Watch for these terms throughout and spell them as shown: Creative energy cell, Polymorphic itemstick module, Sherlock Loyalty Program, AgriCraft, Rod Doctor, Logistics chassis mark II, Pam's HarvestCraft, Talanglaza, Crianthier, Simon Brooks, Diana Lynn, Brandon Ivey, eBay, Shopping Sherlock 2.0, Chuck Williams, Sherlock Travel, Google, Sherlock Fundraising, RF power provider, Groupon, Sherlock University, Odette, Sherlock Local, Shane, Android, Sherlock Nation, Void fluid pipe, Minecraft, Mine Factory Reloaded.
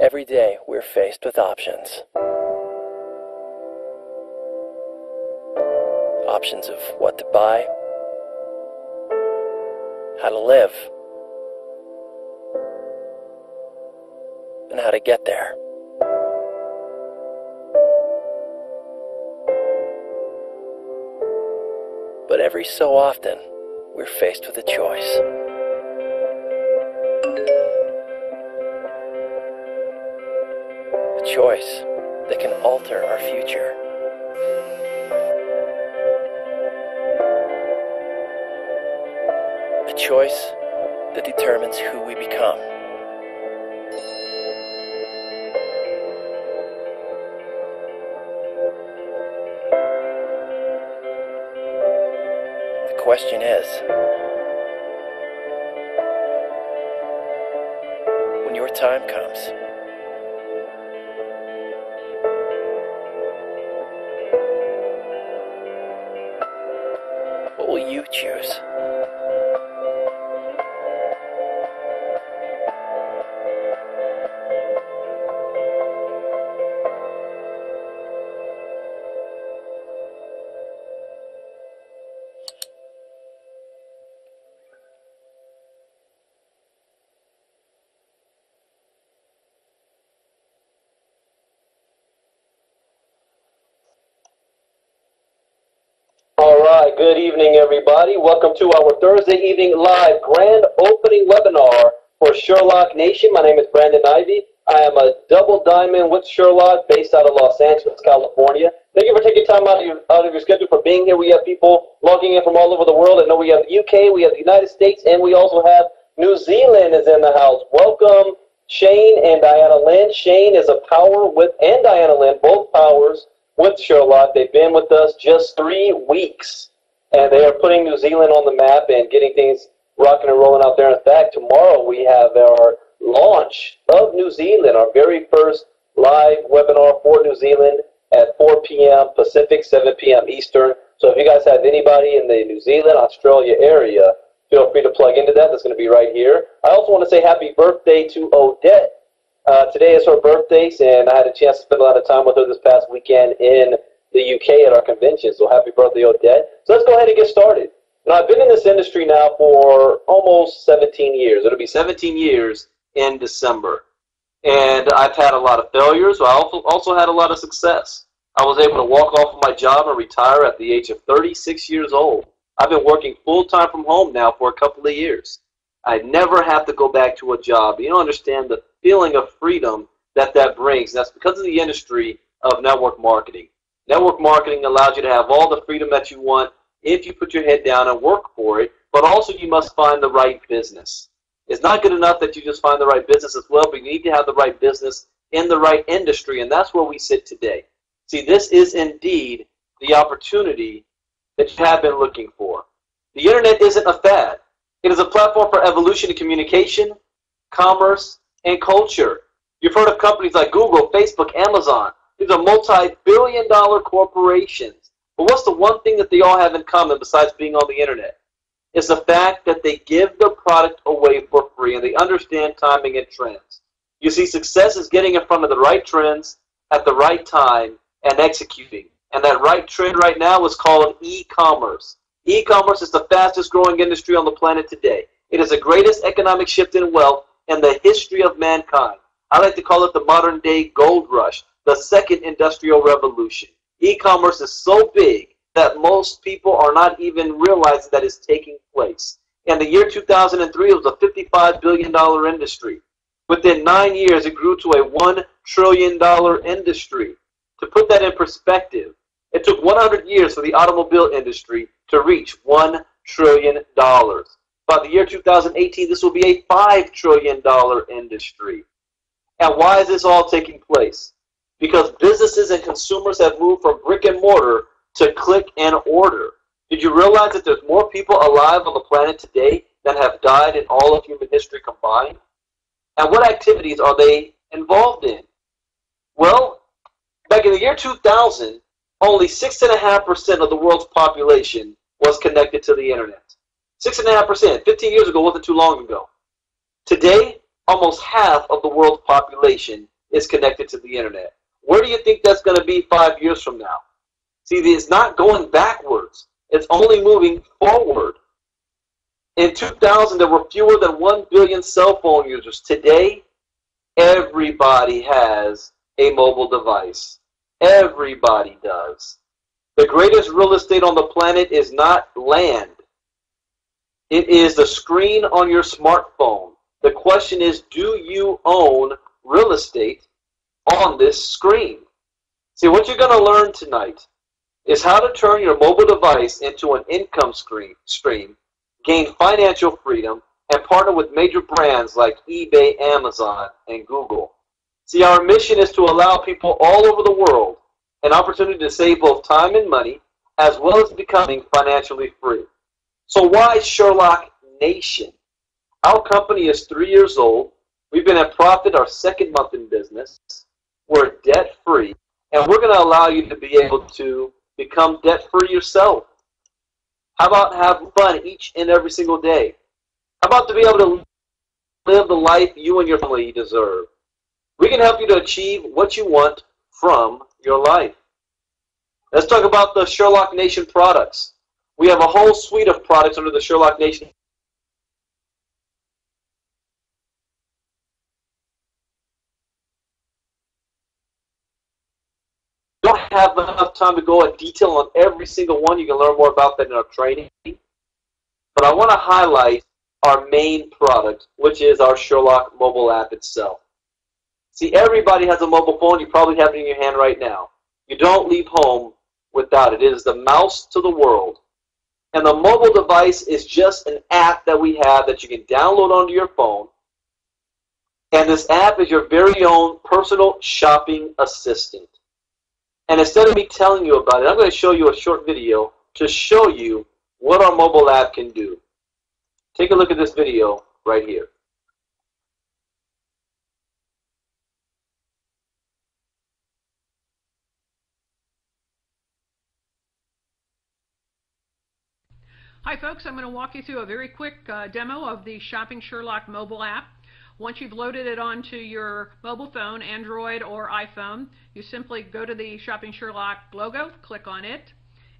Every day, we're faced with options. Options of what to buy, how to live, and how to get there. But every so often, we're faced with a choice. A choice that can alter our future. A choice that determines who we become. The question is, when your time comes, you choose. Good evening, everybody. Welcome to our Thursday evening live grand opening webinar for Sherlock Nation. My name is Brandon Ivey. I am a double diamond with Sherlock based out of Los Angeles, California. Thank you for taking time out of your schedule for being here. We have people logging in from all over the world. I know we have the UK, we have the United States, and we also have New Zealand is in the house. Welcome, Shane and Diana Lynn. Shane is a power with, and Diana Lynn, both powers with Sherlock. They've been with us just 3 weeks. And they are putting New Zealand on the map and getting things rocking and rolling out there. In fact, tomorrow we have our launch of New Zealand, our very first live webinar for New Zealand at 4 p.m. Pacific, 7 p.m. Eastern. So if you guys have anybody in the New Zealand, Australia area, feel free to plug into that. That's going to be right here. I also want to say happy birthday to Odette. Today is her birthday, and I had a chance to spend a lot of time with her this past weekend in the UK at our convention, so happy birthday, Odette. So let's go ahead and get started. Now, I've been in this industry now for almost 17 years. It'll be 17 years in December. And I've had a lot of failures, so I also had a lot of success. I was able to walk off of my job and retire at the age of 36 years old. I've been working full-time from home now for a couple of years. I never have to go back to a job. You don't understand the feeling of freedom that that brings. That's because of the industry of network marketing. Network marketing allows you to have all the freedom that you want if you put your head down and work for it, but also you must find the right business. It's not good enough that you just find the right business as well, but you need to have the right business in the right industry, and that's where we sit today. See, this is indeed the opportunity that you have been looking for. The internet isn't a fad. It is a platform for evolution in communication, commerce, and culture. You've heard of companies like Google, Facebook, Amazon. These are multi-billion-dollar corporations. But what's the one thing that they all have in common besides being on the internet? It's the fact that they give their product away for free, and they understand timing and trends. You see, success is getting in front of the right trends at the right time and executing. And that right trend right now is called e-commerce. E-commerce is the fastest-growing industry on the planet today. It is the greatest economic shift in wealth in the history of mankind. I like to call it the modern-day gold rush, the second industrial revolution. E-commerce is so big that most people are not even realizing that it's taking place. In the year 2003, it was a $55 billion industry. Within 9 years, it grew to a $1 trillion industry. To put that in perspective, it took 100 years for the automobile industry to reach $1 trillion. By the year 2018, this will be a $5 trillion industry. And why is this all taking place? Because businesses and consumers have moved from brick and mortar to click and order. Did you realize that there's more people alive on the planet today than have died in all of human history combined? And what activities are they involved in? Well, back in the year 2000, only 6.5% of the world's population was connected to the internet. 6.5%. 15 years ago wasn't too long ago. Today, almost half of the world's population is connected to the internet. Where do you think that's going to be 5 years from now? See, it's not going backwards. It's only moving forward. In 2000, there were fewer than 1 billion cell phone users. Today, everybody has a mobile device. Everybody does. The greatest real estate on the planet is not land. It is the screen on your smartphone. The question is, do you own real estate on this screen? See, what you're going to learn tonight is how to turn your mobile device into an income stream, gain financial freedom, and partner with major brands like eBay, Amazon, and Google. See, our mission is to allow people all over the world an opportunity to save both time and money, as well as becoming financially free. So why Sherlock Nation? Our company is 3 years old. We've been at profit our second month in business. We're debt-free, and we're going to allow you to be able to become debt-free yourself. How about have fun each and every single day? How about to be able to live the life you and your family deserve? We can help you to achieve what you want from your life. Let's talk about the Sherlock Nation products. We have a whole suite of products under the Sherlock Nation . Have enough time to go in detail on every single one. You can learn more about that in our training. But I want to highlight our main product, which is our Sherlock mobile app itself. See, everybody has a mobile phone. You probably have it in your hand right now. You don't leave home without it. It is the mouse to the world. And the mobile device is just an app that we have that you can download onto your phone. And this app is your very own personal shopping assistant. And instead of me telling you about it, I'm going to show you a short video to show you what our mobile app can do. Take a look at this video right here. Hi folks, I'm going to walk you through a very quick demo of the Shopping Sherlock mobile app. Once you've loaded it onto your mobile phone, Android or iPhone, you simply go to the Shopping Sherlock logo, click on it,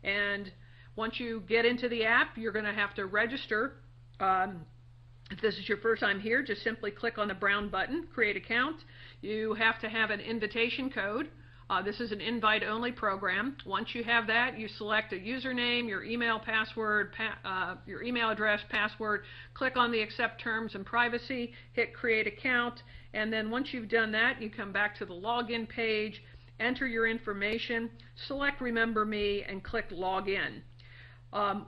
and once you get into the app, you're going to have to register. If this is your first time here, just simply click on the brown button, create account. You have to have an invitation code. This is an invite-only program. Once you have that, you select a username, your email password, your email address, password, click on the Accept Terms and Privacy, hit Create Account, and then once you've done that, you come back to the Login page, enter your information, select Remember Me, and click Login.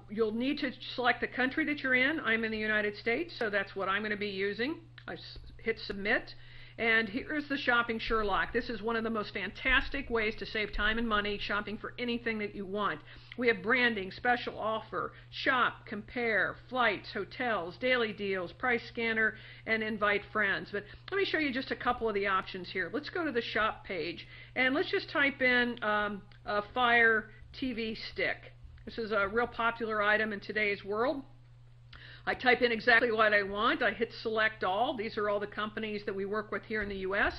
You'll need to select the country that you're in. I'm in the United States, so that's what I'm going to be using. I hit Submit. And here's the Shopping Sherlock. This is one of the most fantastic ways to save time and money shopping for anything that you want. We have branding, special offer, shop, compare, flights, hotels, daily deals, price scanner, and invite friends. But let me show you just a couple of the options here. Let's go to the shop page, and let's just type in a Fire TV stick. This is a real popular item in today's world. I type in exactly what I want, I hit select all, these are all the companies that we work with here in the US,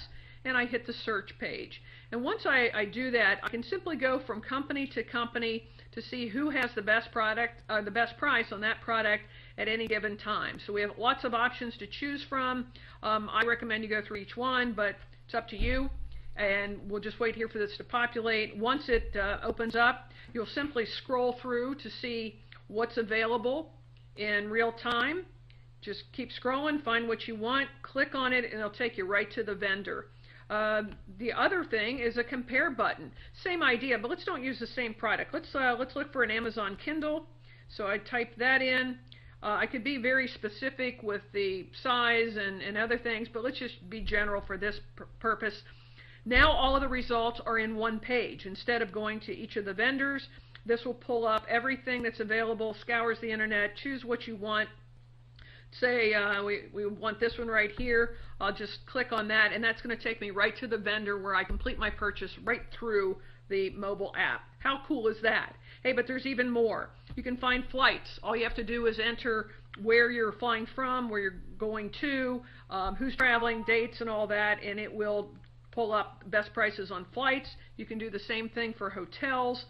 and I hit the search page. And once I do that, I can simply go from company to company to see who has the best product, the best price on that product at any given time. So we have lots of options to choose from. I recommend you go through each one, but it's up to you. And we'll just wait here for this to populate. Once it opens up, you'll simply scroll through to see what's available in real time. Just keep scrolling, find what you want, click on it, and it'll take you right to the vendor. The other thing is a compare button. Same idea, but let's don't use the same product. Let's look for an Amazon Kindle. So I type that in. I could be very specific with the size and other things, but let's just be general for this purpose. Now all of the results are in one page. Instead of going to each of the vendors, this will pull up everything that's available, scours the internet, choose what you want. Say we want this one right here. I'll just click on that, and that's going to take me right to the vendor where I complete my purchase right through the mobile app. How cool is that? Hey, but there's even more. You can find flights. All you have to do is enter where you're flying from, where you're going to, who's traveling, dates, and all that, and it will pull up best prices on flights. You can do the same thing for hotels.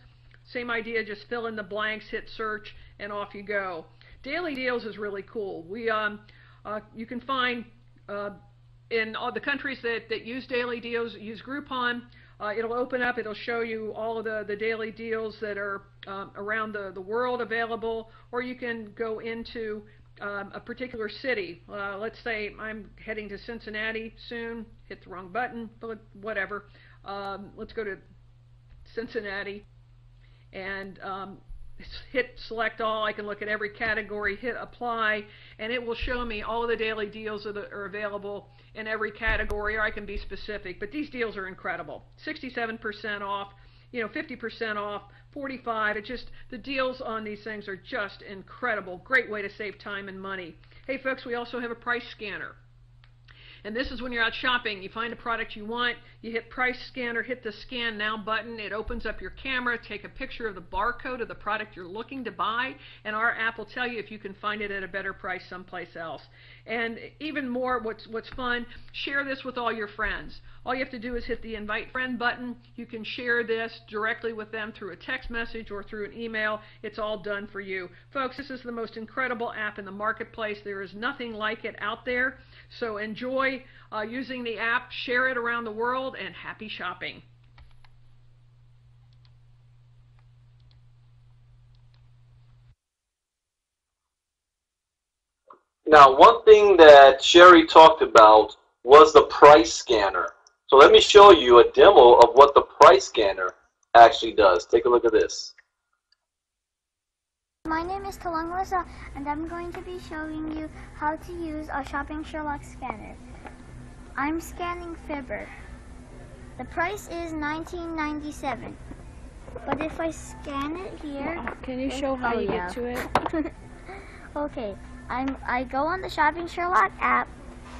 Same idea, just fill in the blanks, hit search, and off you go. Daily Deals is really cool. We you can find in all the countries that use Daily Deals, use Groupon. It'll open up, it'll show you all of the daily deals that are around the world available, or you can go into a particular city. Let's say I'm heading to Cincinnati soon, hit the wrong button, but whatever. Let's go to Cincinnati and hit select all. I can look at every category, hit apply, and it will show me all of the daily deals that are available in every category, or I can be specific. But these deals are incredible. 67% off, 50% off, 45%. It's just, the deals on these things are just incredible. Great way to save time and money. Hey folks, we also have a price scanner. And this is when you're out shopping, you find a product you want, you hit price scanner, hit the scan now button, it opens up your camera, take a picture of the barcode of the product you're looking to buy, and our app will tell you if you can find it at a better price someplace else. And even more, what's fun, share this with all your friends. All you have to do is hit the invite friend button. You can share this directly with them through a text message or through an email. It's all done for you. Folks, this is the most incredible app in the marketplace. There is nothing like it out there. So enjoy using the app, share it around the world, and happy shopping. Now, one thing that Sherry talked about was the price scanner. So let me show you a demo of what the price scanner actually does. Take a look at this. My name is Talanglaza, and I'm going to be showing you how to use our Shopping Sherlock scanner. I'm scanning Fibber. The price is $19.97, but if I scan it here... Can you show how you get to it? Okay. I go on the Shopping Sherlock app,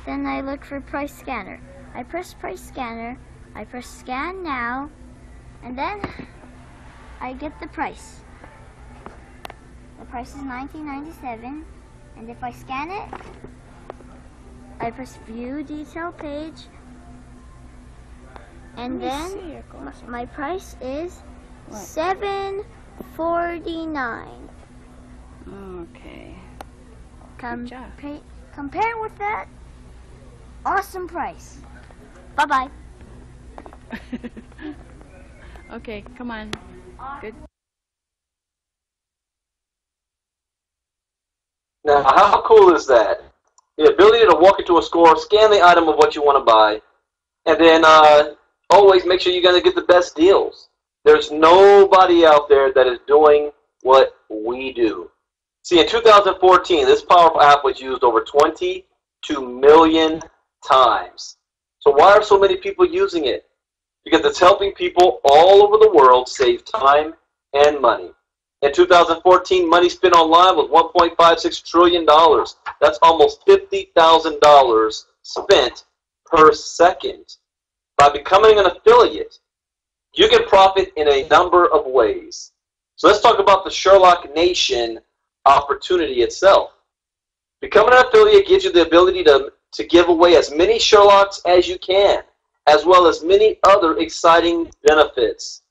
then I look for price scanner. I press price scanner, I press scan now, and then I get the price. The price is $19.97, and if I scan it, I press view detail page, and then my price is $7.49. Okay. Compare with that awesome price. Bye-bye. Okay, come on. Good. Now, how cool is that? The ability to walk into a store, scan the item of what you want to buy, and then always make sure you're going to get the best deals. There's nobody out there that is doing what we do. See, in 2014, this powerful app was used over 22 million times. So why are so many people using it? Because it's helping people all over the world save time and money. In 2014, money spent online was $1.56 trillion. That's almost $50,000 spent per second. By becoming an affiliate, you can profit in a number of ways. So let's talk about the Sherlock Nation opportunity itself. Becoming an affiliate gives you the ability to give away as many Sherlocks as you can, as well as many other exciting benefits.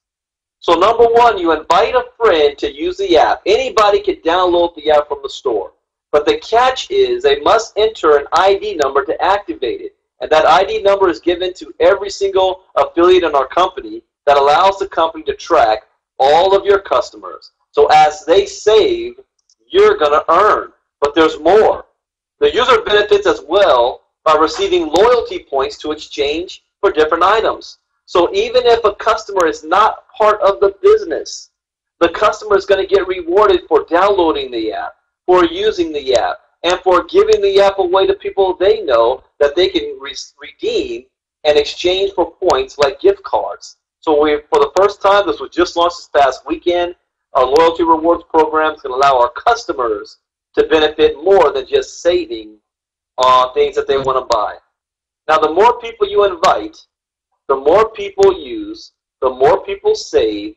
So number one, you invite a friend to use the app. Anybody can download the app from the store. But the catch is they must enter an ID number to activate it. And that ID number is given to every single affiliate in our company that allows the company to track all of your customers. So as they save, you're going to earn, but there's more. The user benefits as well by receiving loyalty points to exchange for different items. So even if a customer is not part of the business, the customer is going to get rewarded for downloading the app, for using the app, and for giving the app away to people they know that they can redeem and exchange for points like gift cards. So for the first time, this was just launched this past weekend. Our loyalty rewards program is going to allow our customers to benefit more than just saving on things that they want to buy. Now, the more people you invite, the more people use, the more people save,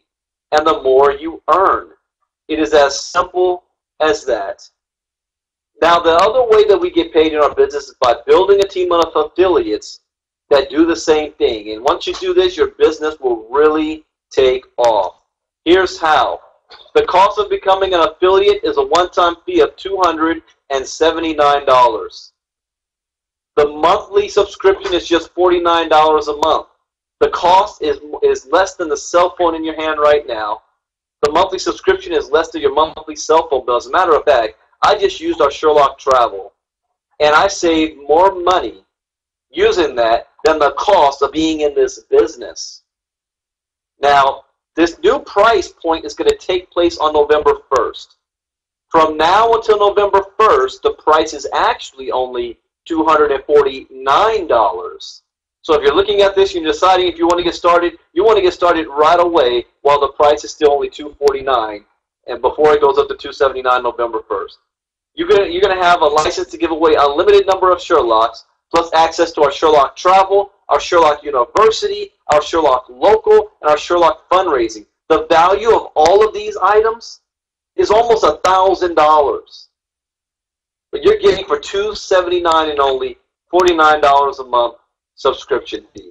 and the more you earn. It is as simple as that. Now, the other way that we get paid in our business is by building a team of affiliates that do the same thing. And once you do this, your business will really take off. Here's how. The cost of becoming an affiliate is a one-time fee of $279. The monthly subscription is just $49 a month. The cost is less than the cell phone in your hand right now. The monthly subscription is less than your monthly cell phone bill. As a matter of fact, I just used our Sherlock Travel, and I saved more money using that than the cost of being in this business. Now, this new price point is going to take place on November 1st. From now until November 1st, the price is actually only $249. So if you're looking at this and you're deciding if you want to get started, you want to get started right away while the price is still only $249 and before it goes up to $279 November 1st. You're gonna have a license to give away a limited number of Sherlocks, plus access to our Sherlock Travel, our Sherlock University, our Sherlock Local, and our Sherlock Fundraising. The value of all of these items is almost $1,000. But you're getting for $279 and only $49 a month subscription fee.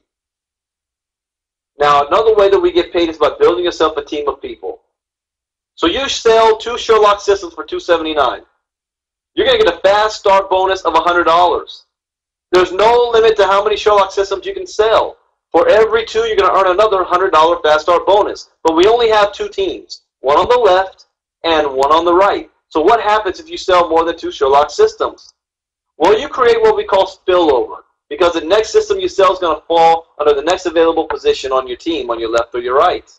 Now, another way that we get paid is by building yourself a team of people. So you sell 2 Sherlock systems for $279. You're going to get a fast start bonus of $100. There's no limit to how many Sherlock systems you can sell. For every 2, you're going to earn another $100 fast start bonus. But we only have 2 teams, one on the left and one on the right. So what happens if you sell more than 2 Sherlock systems? Well, you create what we call spillover, because the next system you sell is going to fall under the next available position on your team, on your left or your right.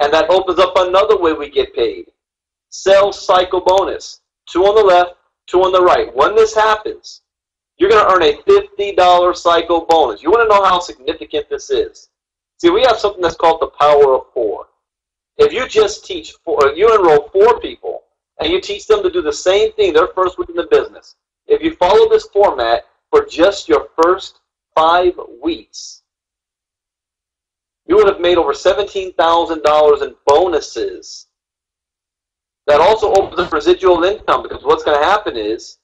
And that opens up another way we get paid. Sales cycle bonus. 2 on the left, 2 on the right. When this happens, you're going to earn a $50 cycle bonus. You want to know how significant this is. See, we have something that's called the power of 4. If you just teach, if you enroll 4 people and you teach them to do the same thing their first week in the business, if you follow this format, for just your first 5 weeks, you would have made over $17,000 in bonuses. That also opens up residual income, because what's going to happen is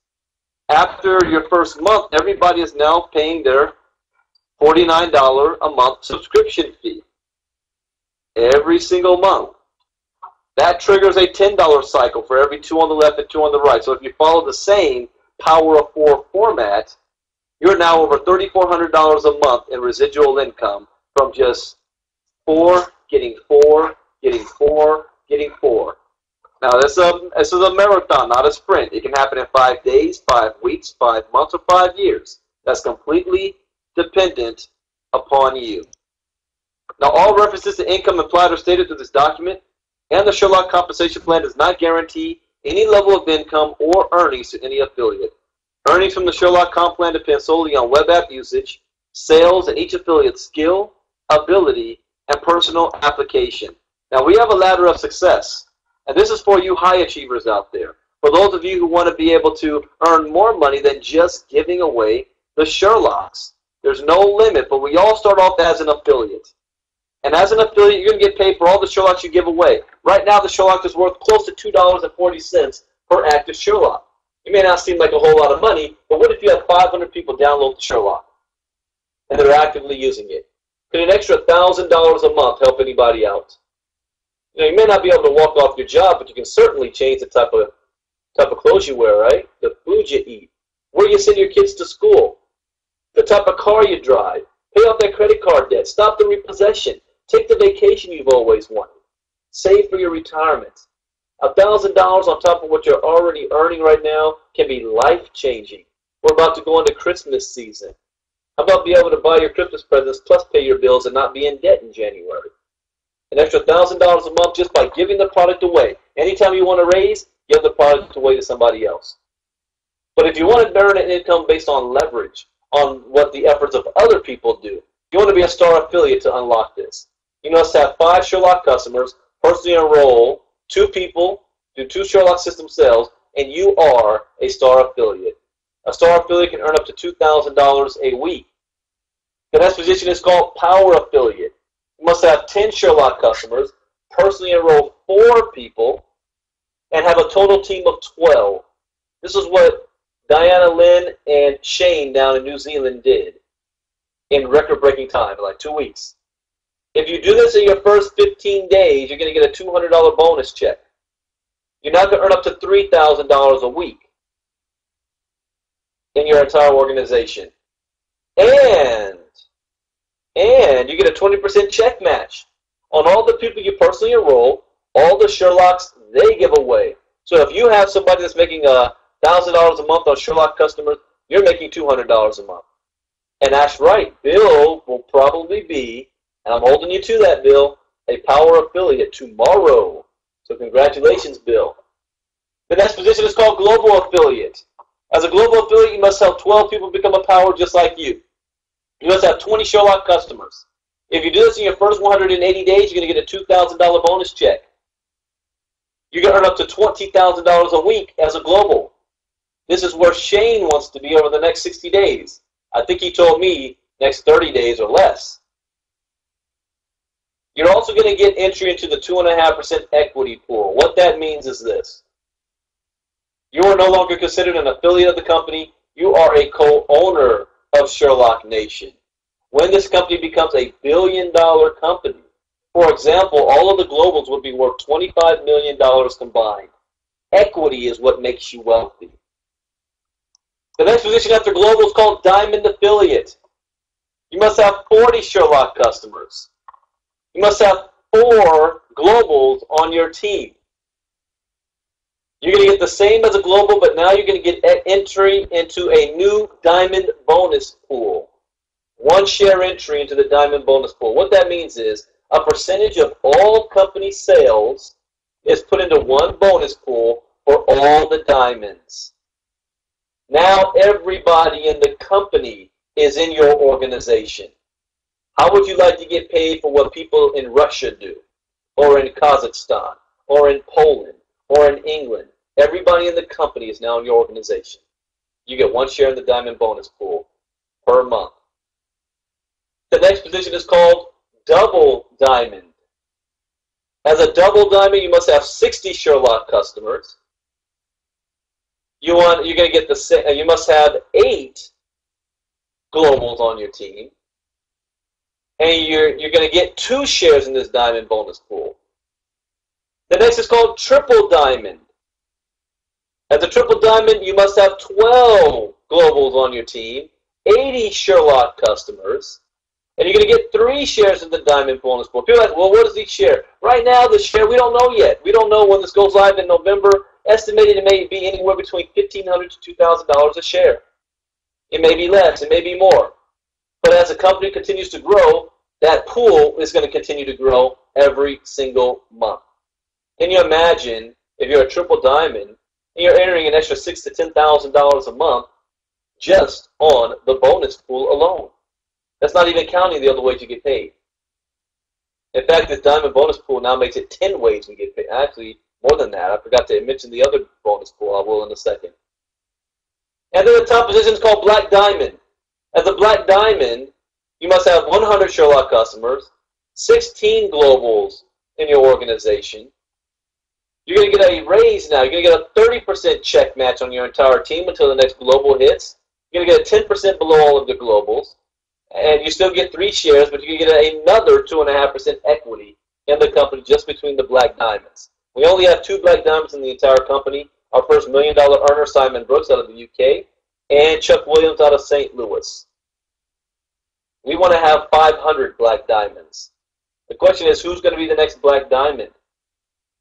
after your first month, everybody is now paying their $49 a month subscription fee every single month. That triggers a $10 cycle for every 2 on the left and 2 on the right. So if you follow the same power of 4 format, you're now over $3,400 a month in residual income from just 4, getting 4, getting 4, getting 4. Now this is a marathon, not a sprint. It can happen in 5 days, 5 weeks, 5 months, or 5 years. That's completely dependent upon you. Now all references to income implied or stated through this document and the Sherlock Compensation Plan does not guarantee any level of income or earnings to any affiliate. Earnings from the Sherlock Comp Plan depend solely on web app usage, sales, and each affiliate's skill, ability, and personal application. Now, we have a ladder of success, and this is for you high achievers out there, for those of you who want to be able to earn more money than just giving away the Sherlocks. There's no limit, but we all start off as an affiliate. And as an affiliate, you're going to get paid for all the Sherlocks you give away. Right now, the Sherlock is worth close to $2.40 per active Sherlock. It may not seem like a whole lot of money, but what if you have 500 people download the Sherlock and they're actively using it? Could an extra $1,000 a month help anybody out? You know, you may not be able to walk off your job, but you can certainly change the type of clothes you wear, right? The food you eat, where you send your kids to school, the type of car you drive. Pay off that credit card debt. Stop the repossession. Take the vacation you've always wanted. Save for your retirement. $1,000 on top of what you're already earning right now can be life-changing. We're about to go into Christmas season. How about being able to buy your Christmas presents plus pay your bills and not be in debt in January? An extra $1,000 a month just by giving the product away. Anytime you want to raise, give the product away to somebody else. But if you want to earn an income based on leverage, on what the efforts of other people do, you want to be a star affiliate to unlock this. You must have 5 Sherlock customers, personally enroll 2 people, do 2 Sherlock system sales, and you are a star affiliate. A star affiliate can earn up to $2,000 a week. The next position is called power affiliate. You must have 10 Sherlock customers, personally enroll 4 people, and have a total team of 12. This is what Diana Lynn and Shane down in New Zealand did in record-breaking time, like 2 weeks. If you do this in your first 15 days, you're going to get a $200 bonus check. You're not going to earn up to $3,000 a week in your entire organization. And you get a 20% check match on all the people you personally enroll, all the Sherlocks they give away. So if you have somebody that's making $1,000 a month on Sherlock customers, you're making $200 a month. And that's right. Bill will probably be, and I'm holding you to that, Bill, a Power Affiliate tomorrow. So congratulations, Bill. The next position is called Global Affiliate. As a Global Affiliate, you must help 12 people become a power just like you. You must have 20 Sherlock customers. If you do this in your first 180 days, you're going to get a $2,000 bonus check. You can earn up to $20,000 a week as a global. This is where Shane wants to be over the next 60 days. I think he told me next 30 days or less. You're also going to get entry into the 2.5% equity pool. What that means is this. You are no longer considered an affiliate of the company. You are a co-owner of Sherlock Nation. When this company becomes a billion-dollar company, for example, all of the globals would be worth $25 million combined. Equity is what makes you wealthy. The next position after global is called Diamond Affiliate. You must have 40 Sherlock customers. You must have 4 globals on your team. You're going to get the same as a global, but now you're going to get entry into a new diamond bonus pool. One share entry into the diamond bonus pool. What that means is a percentage of all company sales is put into one bonus pool for all the diamonds. Now everybody in the company is in your organization. How would you like to get paid for what people in Russia do, or in Kazakhstan, or in Poland, or in England? Everybody in the company is now in your organization. You get one share in the diamond bonus pool per month. The next position is called Double Diamond. As a Double Diamond, you must have 60 Sherlock customers. You're going to get the same. You must have 8 globals on your team, and you're going to get 2 shares in this diamond bonus pool. The next is called Triple Diamond. As a Triple Diamond, you must have 12 globals on your team, 80 Sherlock customers, and you're going to get 3 shares in the diamond bonus pool. People are like, well, what is each share? Right now, the share, we don't know yet. We don't know when this goes live in November. Estimated it may be anywhere between $1,500 to $2,000 a share. It may be less. It may be more. But as a company continues to grow, that pool is going to continue to grow every single month. Can you imagine if you're a Triple Diamond and you're entering an extra $6,000 to $10,000 a month just on the bonus pool alone? That's not even counting the other ways you get paid. In fact, this diamond bonus pool now makes it 10 ways we get paid. Actually, more than that. I forgot to mention the other bonus pool. I will in a second. And then the top position is called Black Diamond. As a Black Diamond, you must have 100 Sherlock customers, 16 globals in your organization. You're going to get a raise now. You're going to get a 30% check match on your entire team until the next global hits. You're going to get a 10% below all of the globals. And you still get 3 shares, but you can get another 2.5% equity in the company just between the Black Diamonds. We only have 2 Black Diamonds in the entire company. Our first $1 million earner, Simon Brooks out of the UK, and Chuck Williams out of St. Louis. We want to have 500 Black Diamonds. The question is, who's going to be the next Black Diamond?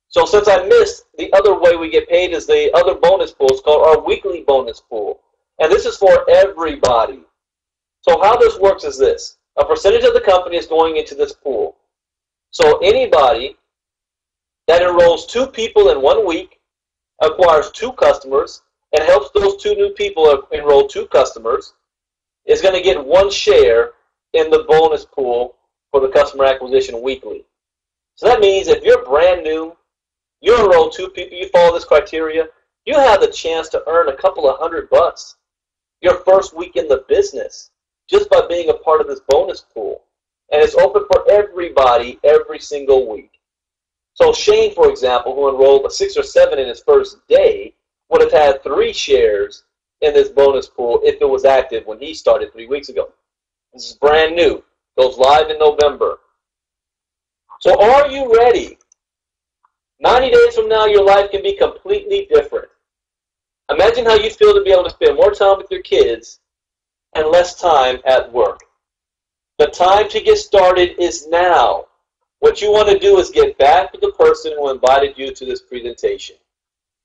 So since I missed, the other way we get paid is the other bonus pool. It's called our weekly bonus pool. And this is for everybody. So how this works is this. A percentage of the company is going into this pool. So anybody that enrolls 2 people in 1 week, acquires 2 customers, and helps those 2 new people enroll 2 customers, is going to get 1 share in the bonus pool for the customer acquisition weekly. So that means if you're brand new, you enroll 2 people, you follow this criteria, you have the chance to earn a couple of $100 your first week in the business, just by being a part of this bonus pool. And it's open for everybody every single week. So Shane, for example, who enrolled 6 or 7 in his first day, would have had 3 shares in this bonus pool if it was active when he started 3 weeks ago. This is brand new. Goes live in November. So are you ready? 90 days from now, your life can be completely different. Imagine how you feel to be able to spend more time with your kids and less time at work. The time to get started is now. What you want to do is get back to the person who invited you to this presentation.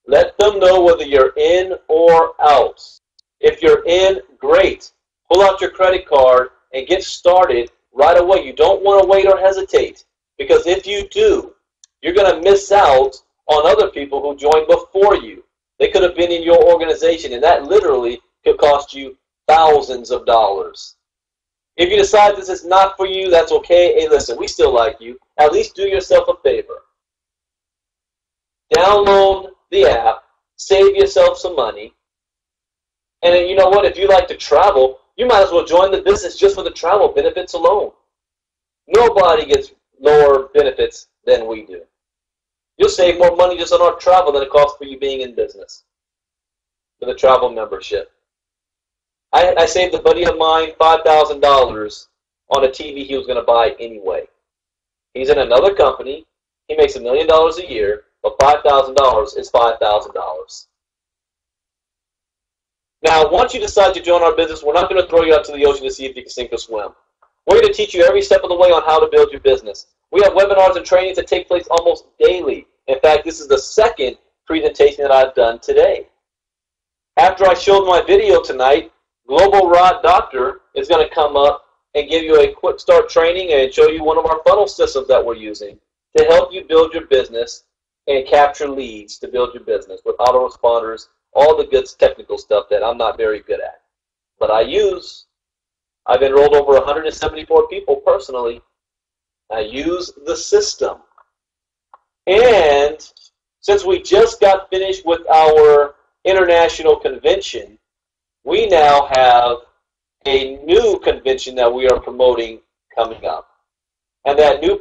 Let them know whether you're in or out. If you're in, great. Pull out your credit card and get started right away. You don't want to wait or hesitate, because if you do, you're going to miss out on other people who joined before you. They could have been in your organization, and that literally could cost you thousands of dollars. If you decide this is not for you, that's okay. Hey, listen, we still like you. At least do yourself a favor. Download the app, save yourself some money, and then you know what? If you like to travel, you might as well join the business just for the travel benefits alone. Nobody gets lower benefits than we do. You'll save more money just on our travel than it costs for you being in business for the travel membership. I saved a buddy of mine $5,000 on a TV he was going to buy anyway. He's in another company. He makes $1 million a year, but $5,000 is $5,000. Now, once you decide to join our business, we're not going to throw you out to the ocean to see if you can sink or swim. We're going to teach you every step of the way on how to build your business. We have webinars and trainings that take place almost daily. In fact, this is the 2nd presentation that I've done today. After I showed my video tonight, Global Rod Doctor is going to come up and give you a quick start training and show you one of our funnel systems that we're using to help you build your business and capture leads to build your business with autoresponders, all the good technical stuff that I'm not very good at, but I use. I've enrolled over 174 people personally. I use the system. And since we just got finished with our international convention, we now have a new convention that we are promoting coming up. And that new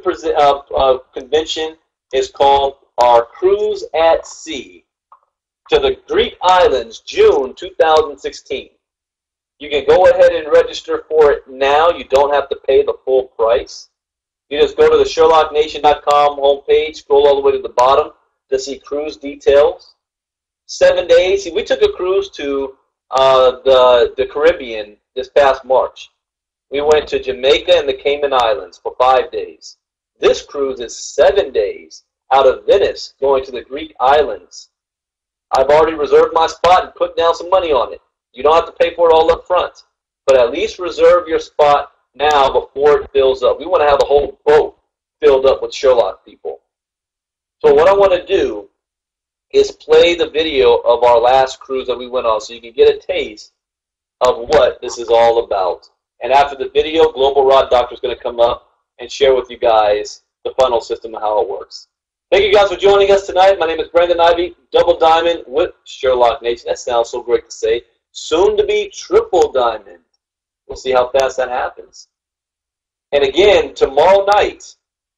convention is called our Cruise at Sea to the Greek Islands, June 2016. You can go ahead and register for it now. You don't have to pay the full price. You just go to the SherlockNation.com homepage, scroll all the way to the bottom to see cruise details. 7 days. See, we took a cruise to the Caribbean this past March. We went to Jamaica and the Cayman Islands for 5 days. This cruise is 7 days out of Venice going to the Greek Islands. I've already reserved my spot and put down some money on it. You don't have to pay for it all up front, but at least reserve your spot now before it fills up. We want to have a whole boat filled up with Sherlock people. So what I want to do is play the video of our last cruise that we went on so you can get a taste of what this is all about. And after the video, Global Rod Doctor is going to come up and share with you guys the funnel system and how it works. Thank you guys for joining us tonight. My name is Brandon Ivey, Double Diamond with Sherlock Nation. That sounds so great to say. Soon to be Triple Diamond. We'll see how fast that happens. And again, tomorrow night,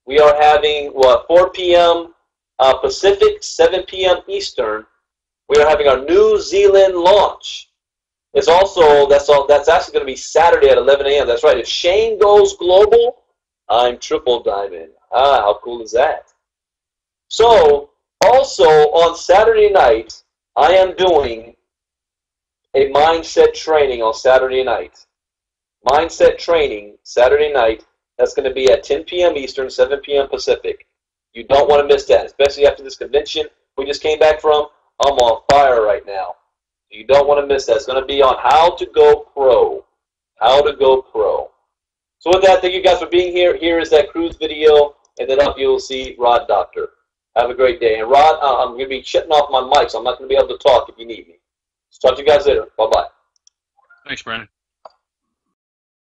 we are having, what, 4 p.m. Pacific, 7 p.m. Eastern. We are having our New Zealand launch. It's also, that's actually going to be Saturday at 11 a.m. That's right. If Shane goes global, I'm Triple Diamond. Ah, how cool is that? So, also on Saturday night, I am doing a mindset training on Saturday night. Mindset training Saturday night. That's going to be at 10 p.m. Eastern, 7 p.m. Pacific. You don't want to miss that, especially after this convention we just came back from. I'm on fire right now. You don't want to miss that. It's going to be on how to go pro. How to go pro. So with that, thank you guys for being here. Here is that cruise video, and then up you'll see Rod Doctor. Have a great day. And Rod, I'm going to be shutting off my mic, so I'm not going to be able to talk if you need me. So talk to you guys later. Bye-bye. Thanks, Brandon.